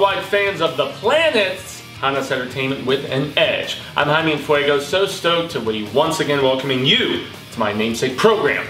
worldwide fans of the planets, Hanas Entertainment with an edge. I'm Jaime En Fuego, so stoked to be once again welcoming you to my namesake program,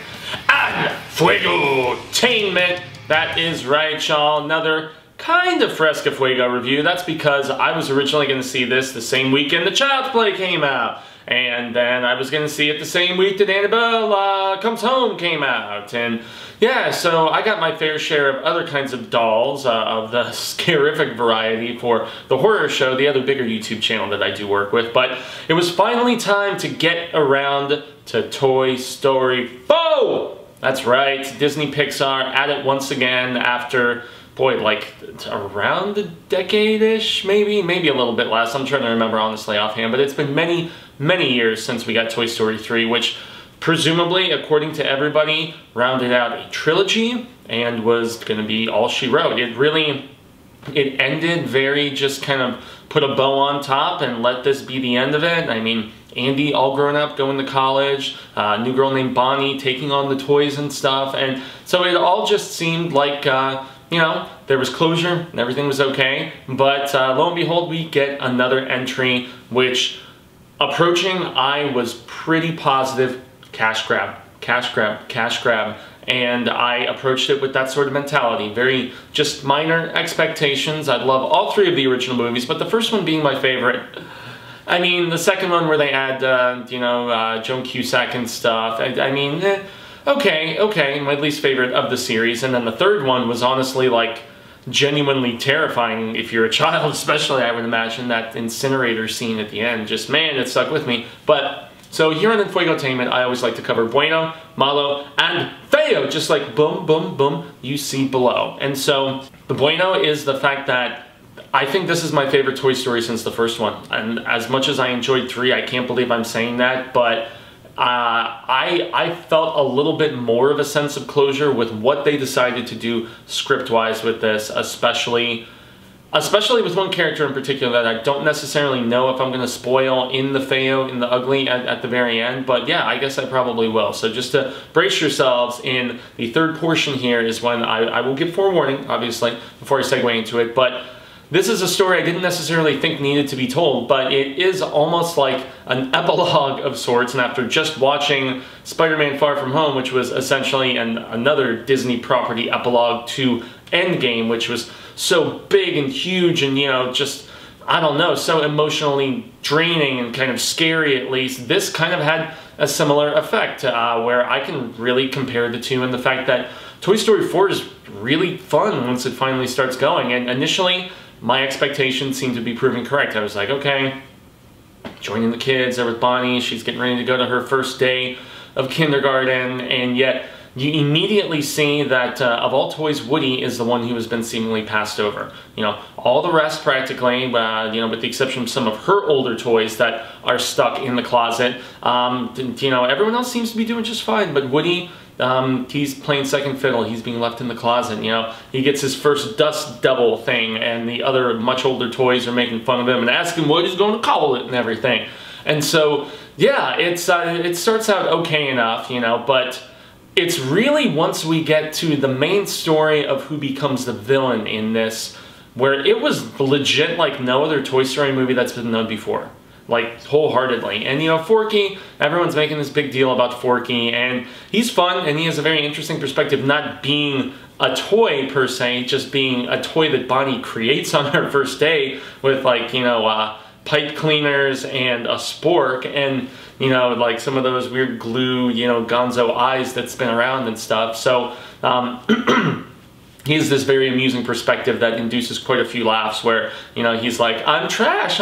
Enfuegotainment. That is right, y'all. Another kind of Fresca Fuego review. That's because I was originally going to see this the same weekend the Child's Play came out. And then I was going to see it the same week that Annabelle Comes Home came out. And yeah, so I got my fair share of other kinds of dolls of the scarific variety for The Horror Show, the other bigger YouTube channel that I do work with. But it was finally time to get around to Toy Story 4! That's right, Disney Pixar at it once again after... boy, like around a decade-ish, maybe a little bit less. I'm trying to remember honestly offhand, but it's been many, many years since we got Toy Story 3, which presumably, according to everybody, rounded out a trilogy and was gonna be all she wrote. It really, it ended very just kind of put a bow on top and let this be the end of it. I mean, Andy all grown up, going to college, a new girl named Bonnie taking on the toys and stuff, and so it all just seemed like, you know, there was closure and everything was okay, but lo and behold, we get another entry, which approaching, I was pretty positive, cash grab, cash grab, cash grab, and I approached it with that sort of mentality, very just minor expectations. I love all three of the original movies, but the first one being my favorite. I mean, the second one where they add, you know, Joan Cusack and stuff, I mean, eh. Okay, my least favorite of the series. And then the third one was honestly like genuinely terrifying if you're a child, especially, I would imagine, that incinerator scene at the end. Just, man, it stuck with me. But, so here on Enfuegotainment, I always like to cover Bueno, Malo, and Feo, just like boom, boom, boom, you see below. And so, the Bueno is the fact that I think this is my favorite Toy Story since the first one. And as much as I enjoyed 3, I can't believe I'm saying that, but... I felt a little bit more of a sense of closure with what they decided to do script-wise with this, especially with one character in particular that I don't necessarily know if I'm going to spoil in the Feo, in the Ugly, at the very end, but yeah, I guess I probably will. So just to brace yourselves, in the third portion here is when I will give forewarning, obviously, before I segue into it, but... this is a story I didn't necessarily think needed to be told, but it is almost like an epilogue of sorts, and after just watching Spider-Man Far From Home, which was essentially another Disney property epilogue to Endgame, which was so big and huge and, you know, just, I don't know, so emotionally draining and kind of scary at least, this kind of had a similar effect, where I can really compare the two, and the fact that Toy Story 4 is really fun once it finally starts going, and initially... my expectations seemed to be proven correct. I was like, okay, joining the kids, there with Bonnie, she's getting ready to go to her first day of kindergarten, and yet you immediately see that of all toys, Woody is the one who has been seemingly passed over. You know, all the rest practically, you know, with the exception of some of her older toys that are stuck in the closet, you know, everyone else seems to be doing just fine, but Woody, he's playing second fiddle, he's being left in the closet, you know. He gets his first dust devil thing, and the other much older toys are making fun of him and asking what he's going to call it and everything. And so, yeah, it's it starts out okay enough, you know, but it's really once we get to the main story of who becomes the villain in this, where it was legit like no other Toy Story movie that's been done before. Like, wholeheartedly. And, you know, Forky, everyone's making this big deal about Forky, and he's fun, and he has a very interesting perspective, not being a toy, per se, just being a toy that Bonnie creates on her first day with, like, you know, pipe cleaners and a spork, and, you know, like, some of those weird glue, you know, gonzo eyes that spin around and stuff. So, he has this very amusing perspective that induces quite a few laughs where, you know, he's like, I'm trash,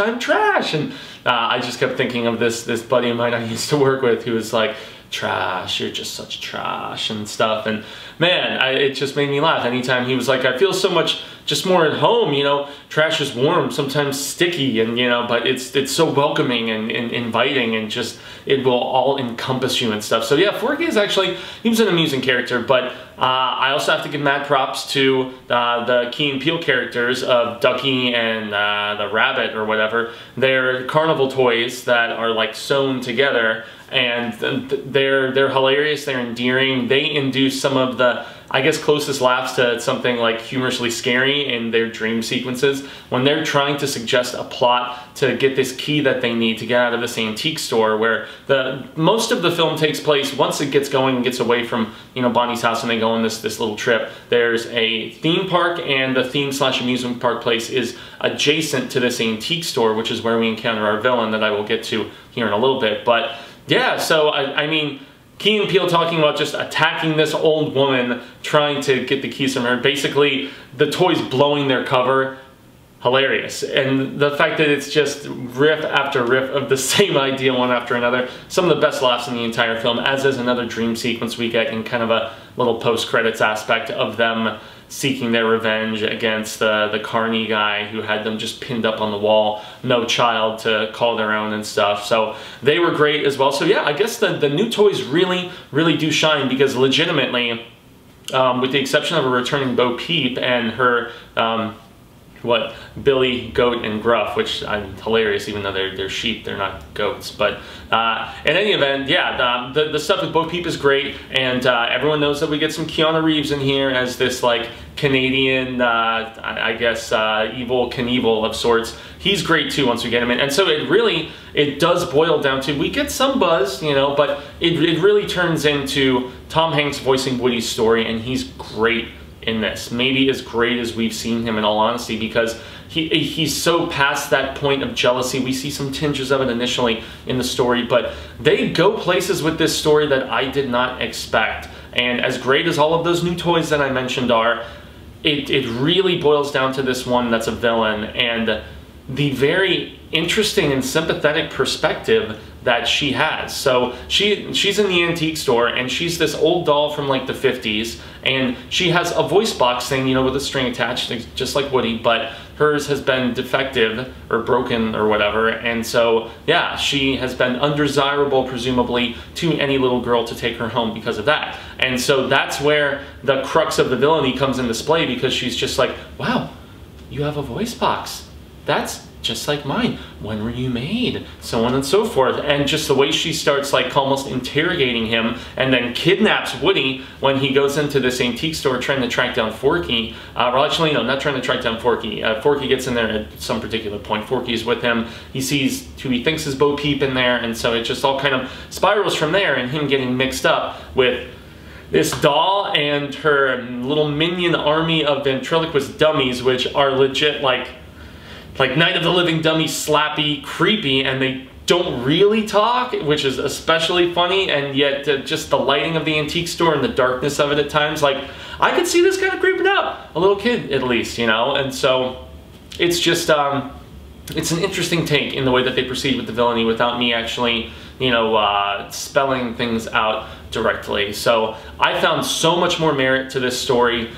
and I just kept thinking of this buddy of mine I used to work with who was like, trash, you're just such trash, and stuff, and man, it just made me laugh anytime he was like, I feel so much just more at home, you know, trash is warm, sometimes sticky, and, you know, but it's so welcoming and inviting, and just, it will all encompass you and stuff. So yeah, Forky is actually, he was an amusing character, but I also have to give mad props to the Key and Peele characters of Ducky and the rabbit or whatever. They're carnival toys that are like sewn together, and they're hilarious, they're endearing, they induce some of the I guess closest laughs to something like humorously scary in their dream sequences, when they're trying to suggest a plot to get this key that they need to get out of this antique store, where the most of the film takes place once it gets going and gets away from, you know, Bonnie's house, and they go on this little trip. There's a theme park, and the theme slash amusement park place is adjacent to this antique store, which is where we encounter our villain that I will get to here in a little bit. But yeah, so I mean, Key and Peele talking about just attacking this old woman, trying to get the keys from her. Basically, the toys blowing their cover. Hilarious. And the fact that it's just riff after riff of the same idea, one after another. Some of the best laughs in the entire film, as is another dream sequence we get in kind of a little post-credits aspect of them seeking their revenge against the carny guy who had them just pinned up on the wall, no child to call their own and stuff. So they were great as well. So yeah, I guess the new toys really, really do shine, because legitimately, with the exception of a returning Bo Peep and her, Billy, Goat, and Gruff, which I'm hilarious, even though they're sheep, they're not goats. But in any event, yeah, the stuff with Bo Peep is great, and everyone knows that we get some Keanu Reeves in here as this, like, Canadian, I guess, evil Knievel of sorts. He's great too once we get him in. And so it really, it does boil down to, we get some Buzz, you know, but it really turns into Tom Hanks voicing Woody's story, and he's great in this, maybe as great as we've seen him in all honesty, because he's so past that point of jealousy. We see some tinges of it initially in the story, but they go places with this story that I did not expect. And as great as all of those new toys that I mentioned are, it really boils down to this one that's a villain and the very interesting and sympathetic perspective that she has. So she's in the antique store, and she's this old doll from like the 50s, and she has a voice box thing, you know, with a string attached, just like Woody, but hers has been defective or broken or whatever. And so yeah, she has been undesirable, presumably, to any little girl to take her home because of that. And so that's where the crux of the villainy comes in display, because she's just like, wow, you have a voice box. That's just like mine. When were you made? So on and so forth. And just the way she starts like almost interrogating him, and then kidnaps Woody when he goes into this antique store trying to track down Forky. Well, actually, no, not trying to track down Forky. Forky gets in there at some particular point. Forky's with him. He sees who he thinks is Bo Peep in there, and so it just all kind of spirals from there, and him getting mixed up with this doll and her little minion army of ventriloquist dummies, which are legit like Night of the Living Dummy, Slappy, creepy, and they don't really talk, which is especially funny. And yet just the lighting of the antique store and the darkness of it at times, like, I could see this kind of creeping up a little kid, at least, you know. And so it's just it's an interesting take in the way that they proceed with the villainy without me actually, you know, spelling things out directly. So I found so much more merit to this story,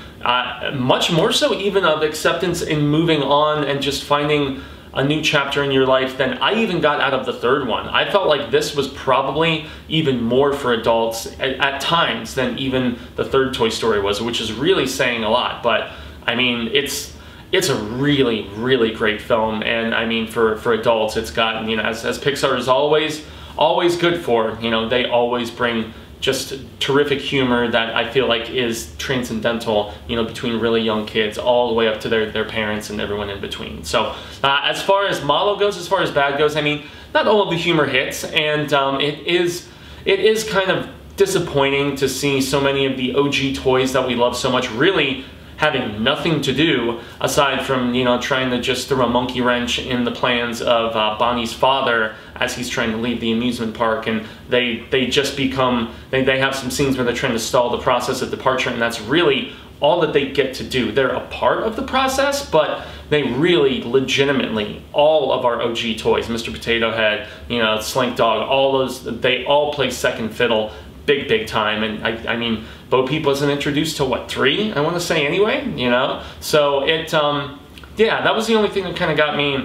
much more so even of acceptance in moving on and just finding a new chapter in your life than I even got out of the third one. I felt like this was probably even more for adults at times than even the third Toy Story was, which is really saying a lot. But I mean, it's a really, really great film. And I mean, for adults, it's gotten, you know, as Pixar is always good for, you know, they always bring just terrific humor that I feel like is transcendental, you know, between really young kids all the way up to their parents and everyone in between. So as far as Malo goes, as far as bad goes, I mean, not all of the humor hits, and it is kind of disappointing to see so many of the OG toys that we love so much really having nothing to do aside from, you know, trying to just throw a monkey wrench in the plans of Bonnie's father as he's trying to leave the amusement park. And they just become, they have some scenes where they're trying to stall the process of departure, and that's really all that they get to do. They're a part of the process, but they really legitimately, all of our OG toys, Mr. Potato Head, you know, Slink Dog, all those, they all play second fiddle big time. And I mean, Bo Peep wasn't introduced till what, 3, I want to say, anyway, you know. So it yeah, that was the only thing that kind of got me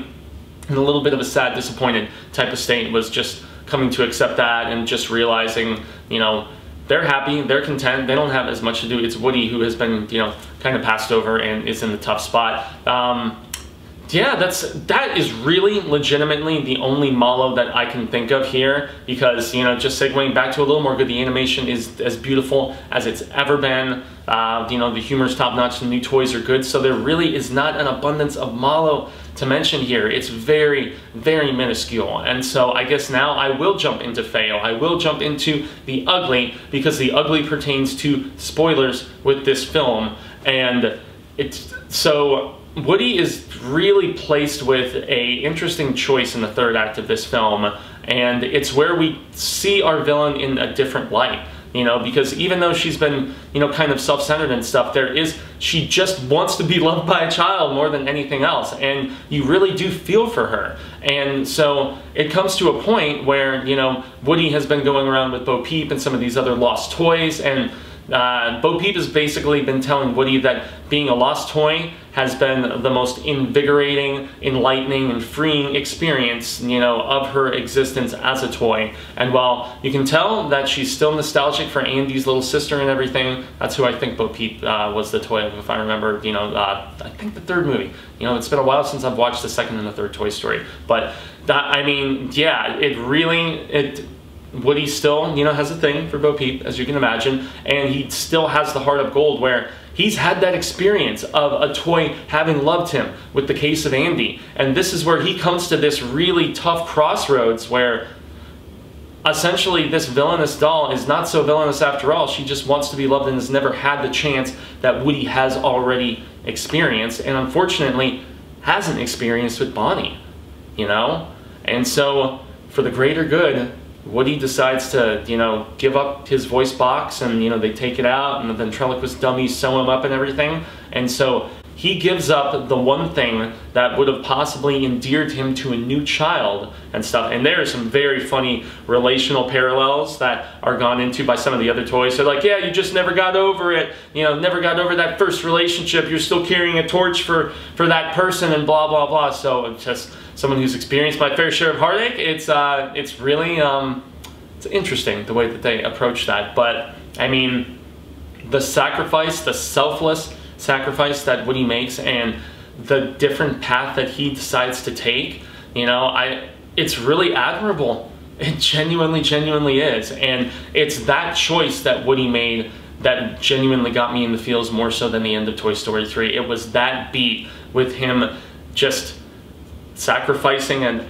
in a little bit of a sad, disappointed type of state, was just coming to accept that and just realizing, you know, they're happy, they're content, they don't have as much to do. It's Woody who has been, you know, kind of passed over and is in the tough spot. Yeah, that is really legitimately the only Malo that I can think of here, because, you know, just segueing back to a little more good, the animation is as beautiful as it's ever been. You know, the humor's top-notch, the new toys are good, so there really is not an abundance of Malo to mention here. It's very, very minuscule. And so I guess now I will jump into Feo. I will jump into the ugly, because the ugly pertains to spoilers with this film. And it's so... Woody is really placed with an interesting choice in the third act of this film, and it's where we see our villain in a different light, you know, because even though she's been, you know, kind of self-centered and stuff, she just wants to be loved by a child more than anything else, and you really do feel for her. And so it comes to a point where, you know, Woody has been going around with Bo Peep and some of these other lost toys, and Bo Peep has basically been telling Woody that being a lost toy has been the most invigorating, enlightening, and freeing experience, you know, of her existence as a toy. And while you can tell that she's still nostalgic for Andy's little sister and everything, that's who I think Bo Peep was the toy of, if I remember, you know, I think the third movie. You know, it's been a while since I've watched the second and the third Toy Story. But, I mean, yeah, it really... Woody still, you know, has a thing for Bo Peep, as you can imagine, and he still has the heart of gold where he's had that experience of a toy having loved him with the case of Andy. And this is where he comes to this really tough crossroads where essentially this villainous doll is not so villainous after all. She just wants to be loved and has never had the chance that Woody has already experienced, and unfortunately hasn't experienced with Bonnie, you know? And so, for the greater good, Woody decides to, you know, give up his voice box, and, you know, they take it out, and the ventriloquist dummies sew him up and everything. And so he gives up the one thing that would have possibly endeared him to a new child and stuff. And there are some very funny relational parallels that are gone into by some of the other toys. They're like, yeah, you just never got over it. You know, never got over that first relationship. You're still carrying a torch for that person and blah, blah, blah. So it's just... someone who's experienced my fair share of heartache, it's really it's interesting the way that they approach that. But I mean, the sacrifice, the selfless sacrifice that Woody makes, and the different path that he decides to take, you know, it's really admirable. It genuinely is, and it's that choice that Woody made that genuinely got me in the feels more so than the end of Toy Story 3. It was that beat with him just sacrificing an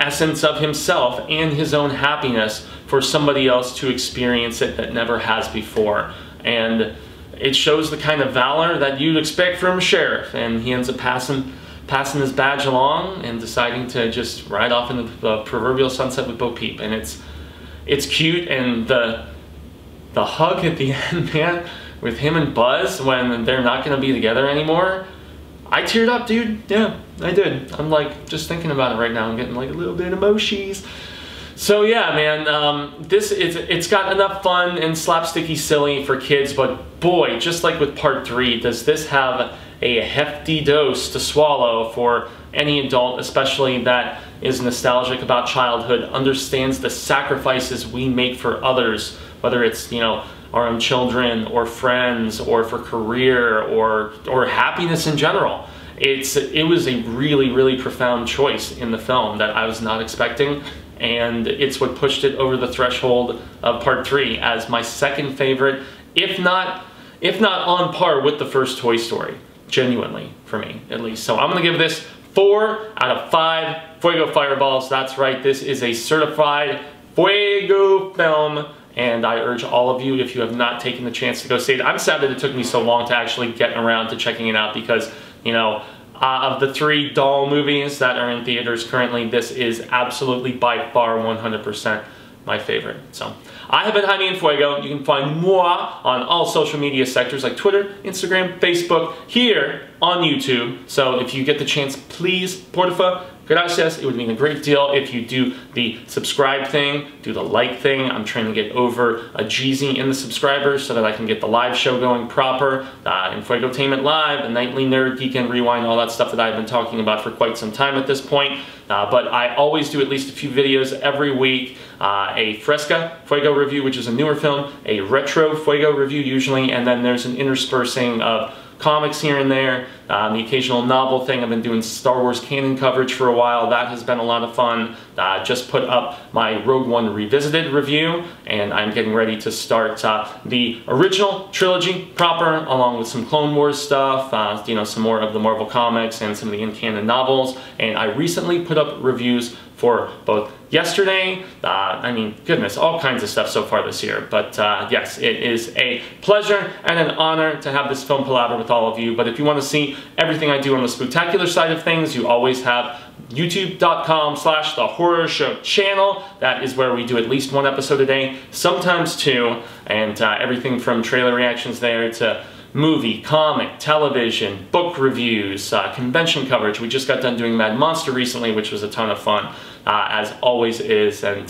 essence of himself and his own happiness for somebody else to experience it that never has before. And it shows the kind of valor that you'd expect from a sheriff. And he ends up passing his badge along and deciding to just ride off into the proverbial sunset with Bo Peep. And it's cute, and the hug at the end, man, with him and Buzz when they're not going to be together anymore. I teared up, dude. Yeah, I did. I'm like, just thinking about it right now. I'm getting like a little bit of emojis. So yeah, man, it's got enough fun and slapsticky silly for kids, but boy, just like with part 3, does this have a hefty dose to swallow for any adult, especially that is nostalgic about childhood, understands the sacrifices we make for others, whether it's, you know, our own children or friends or for career or happiness in general. It was a really profound choice in the film that I was not expecting, and it's what pushed it over the threshold of part 3 as my second favorite, if not on par with the first Toy Story, genuinely, for me at least. So I'm gonna give this 4 out of 5 Fuego Fireballs. That's right, this is a certified Fuego film, and I urge all of you, if you have not taken the chance, to go see it. I'm sad that it took me so long to actually get around to checking it out, because, you know, of the 3 doll movies that are in theaters currently, this is absolutely by far 100% my favorite. So, I have been Jaime En Fuego. You can find moi on all social media sectors like Twitter, Instagram, Facebook, here on YouTube. So if you get the chance, please, porfa, gracias. It would mean a great deal if you do the subscribe thing, do the like thing. I'm trying to get over a Jeezy in the subscribers so that I can get the live show going proper. Enfuegotainment Live, The Nightly Nerd, Geek and Rewind, all that stuff that I've been talking about for quite some time at this point. But I always do at least a few videos every week. A Fresca Fuego review, which is a newer film, a Retro Fuego review usually, and then there's an interspersing of comics here and there, The occasional novel thing. I've been doing Star Wars canon coverage for a while. That has been a lot of fun. Just put up my Rogue One Revisited review, and I'm getting ready to start the original trilogy proper, along with some Clone Wars stuff, you know, some more of the Marvel comics and some of the in-canon novels. And I recently put up reviews for both yesterday, I mean, goodness, all kinds of stuff so far this year. But yes, it is a pleasure and an honor to have this film palaver with all of you. But if you want to see everything I do on the spooktacular side of things, you always have youtube.com/thehorrorshow channel. That is where we do at least one episode a day, sometimes two, and everything from trailer reactions there to movie, comic, television, book reviews, convention coverage. We just got done doing Mad Monster recently, which was a ton of fun, as always is. And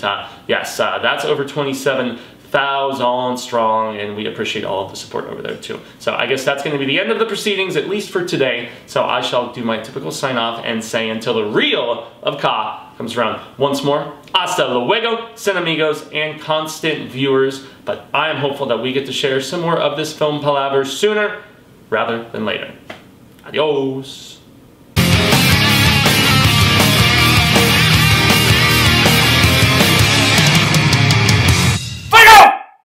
yes, that's over 27,000 strong, and we appreciate all of the support over there too. So I guess that's going to be the end of the proceedings, at least for today. So I shall do my typical sign off and say, until the reel of Ka comes around once more, hasta luego, sin amigos, and constant viewers. But I am hopeful that we get to share some more of this film palaver sooner rather than later. Adios.